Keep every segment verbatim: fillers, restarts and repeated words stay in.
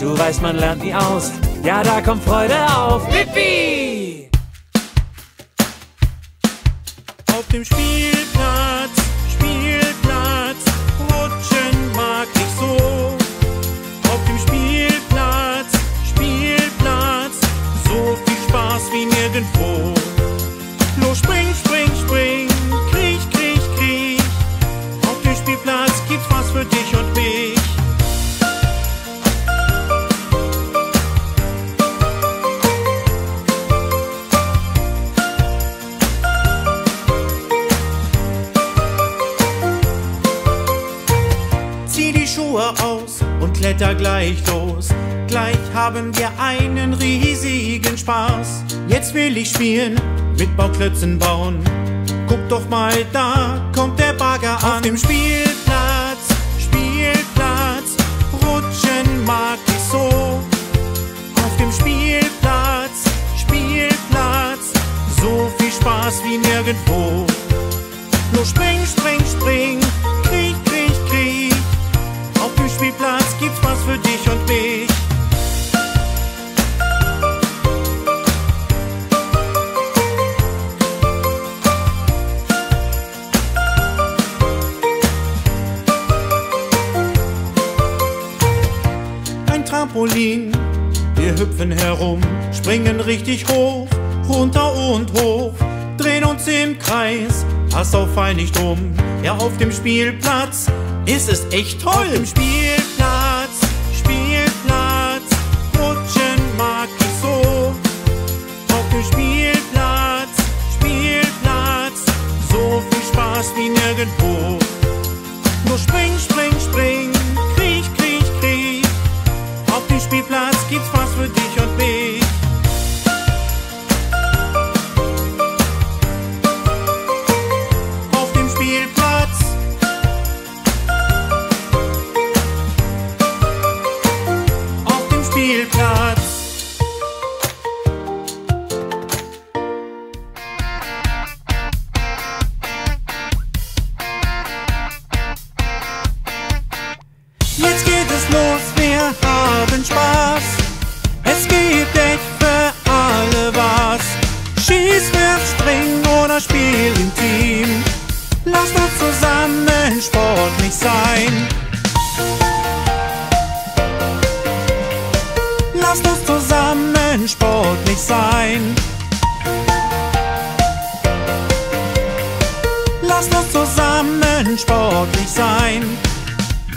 Du weißt, man lernt nie aus. Ja, da kommt Freude auf. Yippie! Auf dem Spielplatz, Spielplatz, rutschen mag ich so. Auf dem Spielplatz, Spielplatz, so viel Spaß wie nirgendwo. Los, spring, spring, spring, kriech, kriech, kriech. Auf dem Spielplatz gibt's was für dich und mich. Aus und kletter gleich los. Gleich haben wir einen riesigen Spaß. Jetzt will ich spielen, mit Bauklötzen bauen. Guck doch mal, da kommt der Bagger an. Auf dem Spielplatz, Spielplatz, rutschen mag ich so. Auf dem Spielplatz, Spielplatz, so viel Spaß wie nirgendwo. Nur spring, spring, spring, kriech, kriech, kriech. Auf dem Spielplatz gibt's was für dich und mich. Ein Trampolin, wir hüpfen herum, springen richtig hoch, runter und hoch, drehen uns im Kreis, pass auf, fall nicht um. Ja, auf dem Spielplatz ist es echt toll. Auf dem Spielplatz, Spielplatz, rutschen mag ich so. Auf dem Spielplatz, Spielplatz, so viel Spaß wie nirgendwo. Nur spring, spring, spring, kriech, kriech, kriech. Auf dem Spielplatz gibt's was für dich und mich. Auf dem Spielplatz. Spielplatz. Jetzt geht es los, wir haben Spaß. Es gibt echt für alle was. Schieß, wirf, spring oder spiel im Team. Lass uns zusammen sportlich sein. Lass uns zusammen sportlich sein. Lass uns zusammen sportlich sein.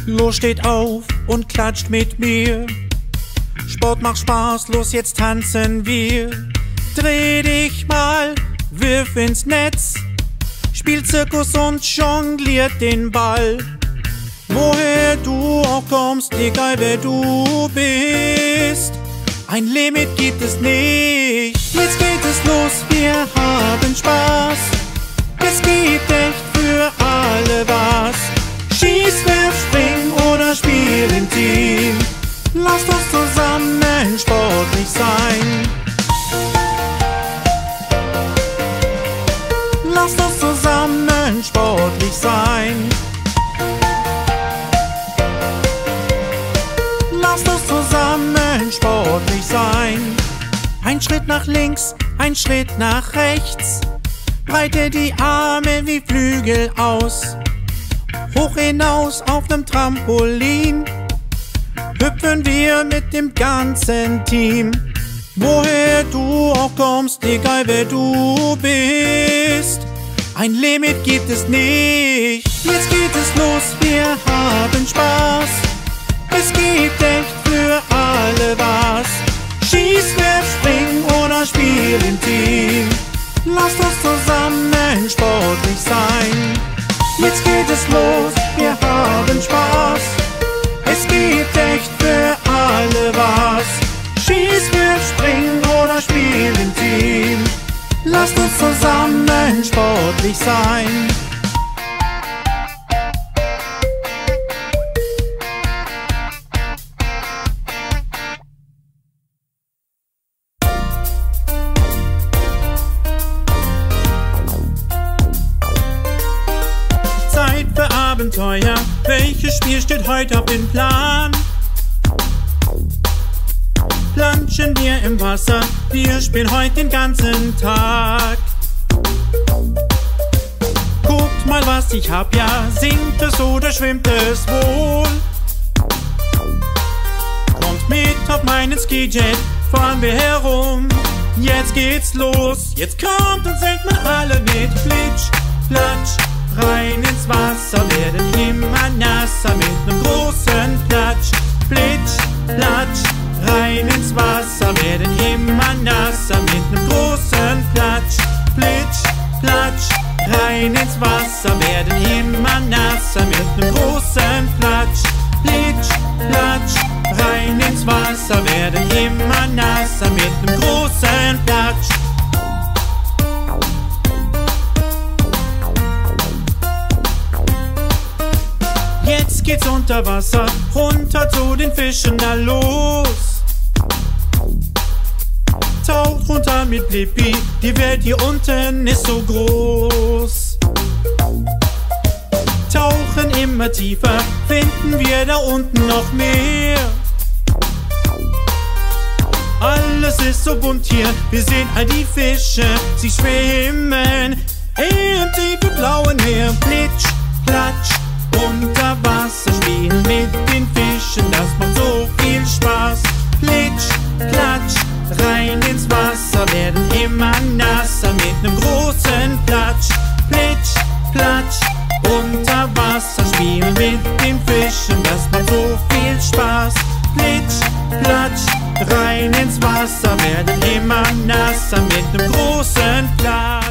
Los, steht auf und klatscht mit mir. Sport macht Spaß, los, jetzt tanzen wir. Dreh dich mal, wirf ins Netz. Spiel Zirkus und jongliert den Ball. Woher du auch kommst, egal wer du bist, ein Limit gibt es nicht. Jetzt geht es los, wir haben Spaß. Es gibt echt für alle was. Schieß, wirf, spring oder spiel im Team. Lass uns zusammen sportlich sein. Lass uns zusammen sportlich sein. Lass uns zusammen sportlich sein. Ein Schritt nach links, ein Schritt nach rechts. Breite die Arme wie Flügel aus. Hoch hinaus auf dem Trampolin. Hüpfen wir mit dem ganzen Team. Woher du auch kommst, egal wer du bist, ein Limit gibt es nicht. Jetzt geht es los, wir haben Spaß. Es gibt echt für alle was. Schieß, wirf, spring oder spiel im Team. Lass uns zusammen sportlich sein. Jetzt geht es los, wir haben Spaß. Es gibt echt für alle was. Schieß, wirf, spring oder spiel im Team. Lass uns zusammen sportlich sein. Welches Spiel steht heute auf dem Plan? spielen wir im Wasser, wir spielen heute den ganzen Tag. Guckt mal, was ich hab, ja, singt es oder schwimmt es wohl. Kommt mit auf meinen Skijet, fahren wir herum, jetzt geht's los. Jetzt kommt und singt mal alle mit, Flitsch, Platsch, rein ins Wasser, werden immer nasser mit nem großen Platsch, Flitsch, Platsch, rein ins Wasser, werden immer nasser mit nem großen Platsch, Flitsch, Platsch, rein ins Wasser, werden immer nasser mit nem großen Platsch, Flitsch, Platsch, rein ins Wasser, werden immer nasser mit nem großen Platsch. Jetzt geht's unter Wasser, runter zu den Fischen, da los. Taucht runter mit Blippi, die Welt hier unten ist so groß. Tauchen immer tiefer, finden wir da unten noch mehr. Alles ist so bunt hier, wir sehen all die Fische, sie schwimmen im tiefen blauen Meer. Plitsch, platsch, unter Wasser spielen mit den Fischen, das macht so viel Spaß. Plitsch, platsch, rein ins Wasser, werden immer nasser mit nem großen Platsch. Plitsch, platsch, unter Wasser spielen mit den Fischen, das macht so viel Spaß. Plitsch, platsch, rein ins Wasser, werden immer nasser mit nem großen Platsch.